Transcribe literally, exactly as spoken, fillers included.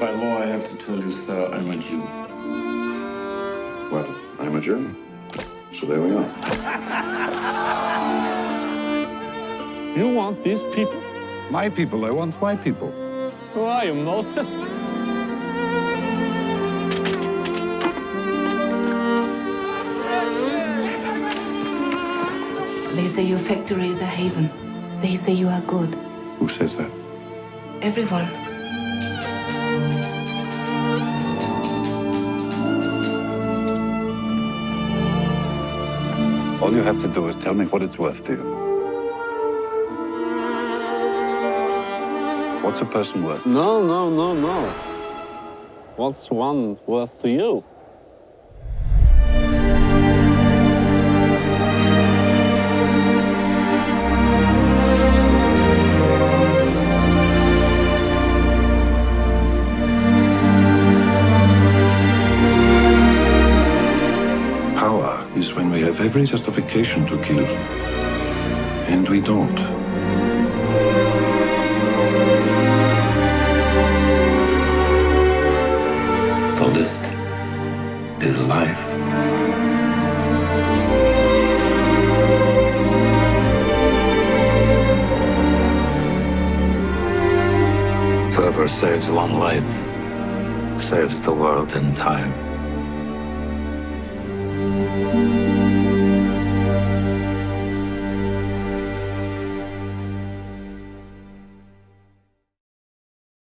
By law, I have to tell you, sir, I'm a Jew. Well, I'm a German. So there we are. You want these people? My people. I want my people. Who are you, Moses? They say your factory is a haven. They say you are good. Who says that? Everyone. All you have to do is tell me what it's worth to you. What's a person worth? No, no, no, no. What's one worth to you? Is when we have every justification to kill, and we don't. The list is life. Whoever saves one life saves the world in time. Thank you.